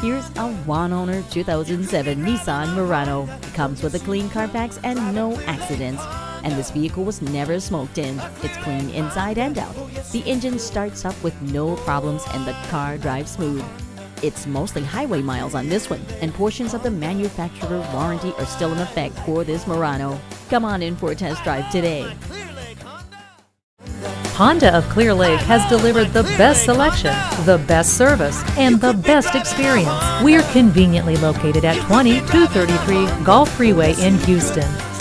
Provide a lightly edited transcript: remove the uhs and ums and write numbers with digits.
Here's a one-owner 2007 Nissan Murano. It comes with a clean CarFax and no accidents. And this vehicle was never smoked in. It's clean inside and out. The engine starts up with no problems and the car drives smooth. It's mostly highway miles on this one, and portions of the manufacturer warranty are still in effect for this Murano. Come on in for a test drive today. Honda of Clear Lake has delivered the best selection, the best service, and the best experience. We're conveniently located at 20233 Gulf Freeway in Houston.